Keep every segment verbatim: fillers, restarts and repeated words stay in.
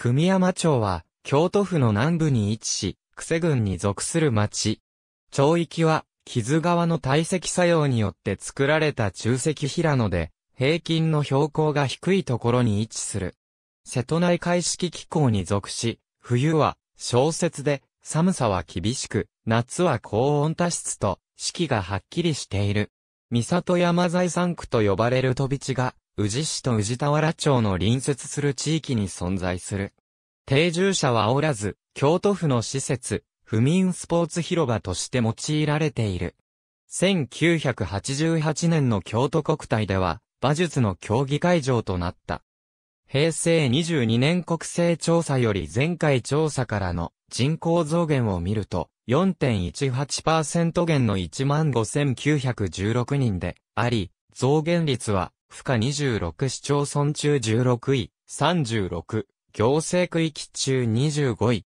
久御山町は、京都府の南部に位置し、久世郡に属する町。町域は、木津川の堆積作用によって作られた柱石平野で、平均の標高が低いところに位置する。瀬戸内海式気候に属し、冬は小雪で、寒さは厳しく、夏は高温多湿と、四季がはっきりしている。三郷山財産区と呼ばれる飛び地が、宇治市と宇治田原町の隣接する地域に存在する。定住者はおらず、京都府の施設、府民スポーツ広場として用いられている。せんきゅうひゃくはちじゅうはちねんの京都国体では、馬術の競技会場となった。へいせいにじゅうにねん国勢調査より前回調査からの人口増減を見ると よんてんいちはちパーセント 減の いちまんごせんきゅうひゃくじゅうろく 人であり、増減率は府下にじゅうろく市町村中じゅうろくい、さんじゅうろく行政区域中にじゅうごい。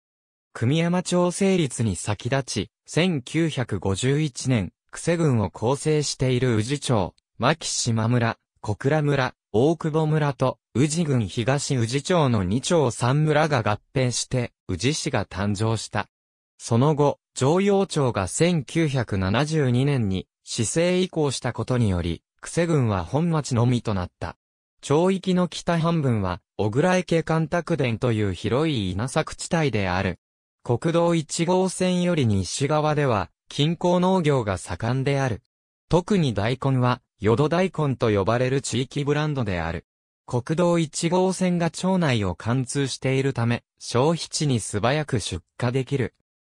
久御山町成立に先立ち、せんきゅうひゃくごじゅういちねん、久世郡を構成している宇治町、牧島村、小倉村、大久保村と、宇治郡東宇治町のに町さん村が合併して、宇治市が誕生した。その後、城陽町がせんきゅうひゃくななじゅうにねんに、市制移行したことにより、久世郡は本町のみとなった。町域の北半分は、小倉池干拓田という広い稲作地帯である。国道いち号線より西側では、近郊農業が盛んである。特に大根は、淀大根と呼ばれる地域ブランドである。国道いち号線が町内を貫通しているため、消費地に素早く出荷できる。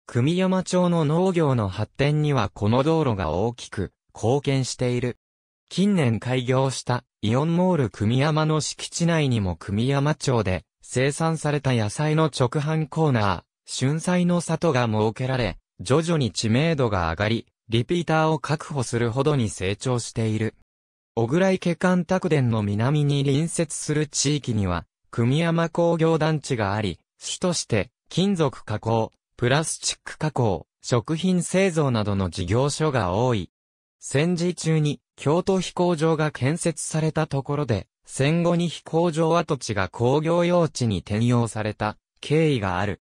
久御山町の農業の発展にはこの道路が大きく貢献している。近年開業したイオンモール久御山の敷地内にも久御山町で生産された野菜の直販コーナー、春菜の里が設けられ、徐々に知名度が上がり、リピーターを確保するほどに成長している。小倉池干拓田の南に隣接する地域には、久御山工業団地があり、主として、金属加工、プラスチック加工、食品製造などの事業所が多い。戦時中に、京都飛行場が建設されたところで、戦後に飛行場跡地が工業用地に転用された経緯がある。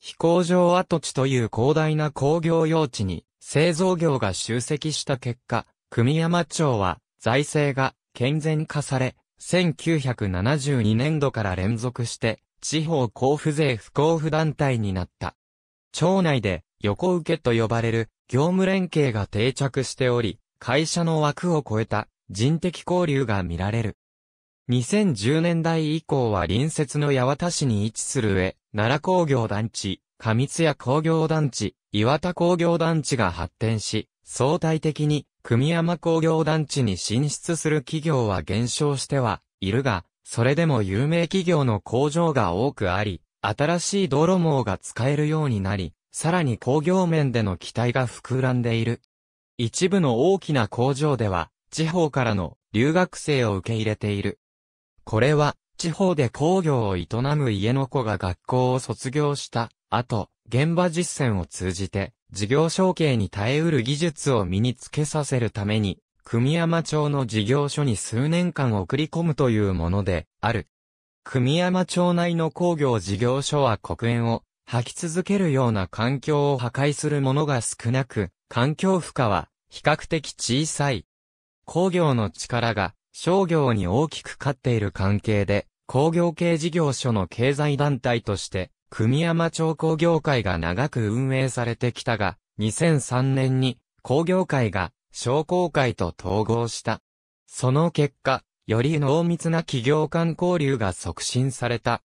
飛行場跡地という広大な工業用地に、製造業が集積した結果、久御山町は財政が健全化され、せんきゅうひゃくななじゅうにねんどから連続して地方交付税不交付団体になった。町内で横請けと呼ばれる業務連携が定着しており、会社の枠を超えた人的交流が見られる。にせんじゅうねんだい以降は隣接の八幡市に位置する上、奈良工業団地、上津谷工業団地、岩田工業団地が発展し、相対的に久御山工業団地に進出する企業は減少してはいるが、それでも有名企業の工場が多くあり、新しい泥網が使えるようになり、さらに工業面での期待が膨らんでいる。一部の大きな工場では、地方からの留学生を受け入れている。これは、地方で工業を営む家の子が学校を卒業した。あと、現場実践を通じて、事業承継に耐えうる技術を身につけさせるために、久御山町の事業所に数年間送り込むというものである。久御山町内の工業事業所は黒煙を吐き続けるような環境を破壊するものが少なく、環境負荷は比較的小さい。工業の力が商業に大きく勝っている関係で、工業系事業所の経済団体として、久御山町工業会が長く運営されてきたが、にせんさんねんに工業会が商工会と統合した。その結果、より濃密な企業間交流が促進された。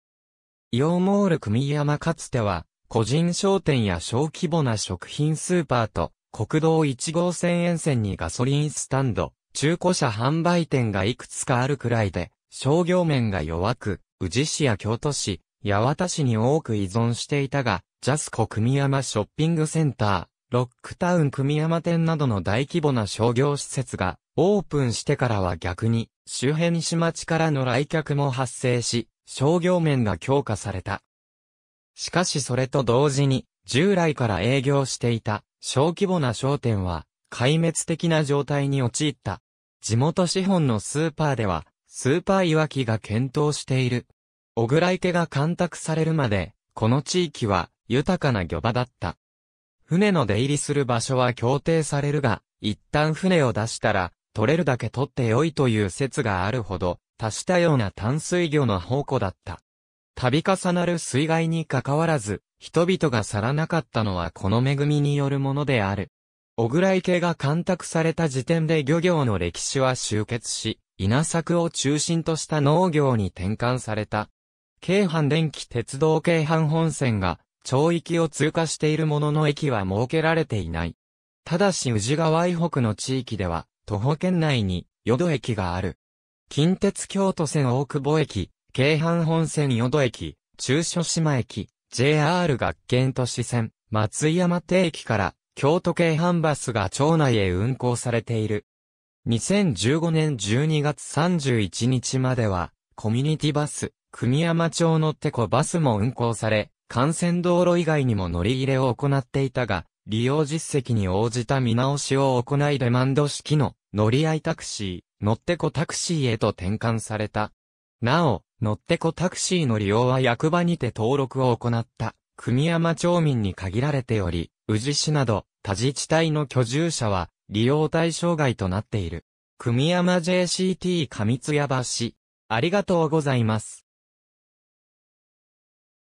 イオンモール久御山かつては、個人商店や小規模な食品スーパーと、国道いち号線沿線にガソリンスタンド、中古車販売店がいくつかあるくらいで、商業面が弱く、宇治市や京都市、八幡市に多く依存していたが、ジャスコ久御山ショッピングセンター、ロックタウン久御山店などの大規模な商業施設がオープンしてからは逆に周辺市町からの来客も発生し、商業面が強化された。しかしそれと同時に従来から営業していた小規模な商店は壊滅的な状態に陥った。地元資本のスーパーではスーパーいわきが検討している。小倉池が干拓されるまで、この地域は豊かな漁場だった。船の出入りする場所は協定されるが、一旦船を出したら、取れるだけ取ってよいという説があるほど、多種多様な淡水魚の宝庫だった。度重なる水害にかかわらず、人々が去らなかったのはこの恵みによるものである。小倉池が干拓された時点で漁業の歴史は終結し、稲作を中心とした農業に転換された。京阪電気鉄道京阪本線が、町域を通過しているものの駅は設けられていない。ただし宇治川以北の地域では、徒歩圏内に、淀駅がある。近鉄京都線大久保駅、京阪本線淀駅、中書島駅、ジェイアール 学研都市線、松井山手駅から、京都京阪バスが町内へ運行されている。にせんじゅうごねんじゅうにがつさんじゅういちにちまでは、コミュニティバス、組山町のてこバスも運行され、幹線道路以外にも乗り入れを行っていたが、利用実績に応じた見直しを行いデマンド式の乗り合いタクシー、乗ってこタクシーへと転換された。なお、乗ってこタクシーの利用は役場にて登録を行った、組山町民に限られており、宇治市など他自治体の居住者は利用対象外となっている。組山 ジェイシーティー 上津屋橋。ありがとうございます。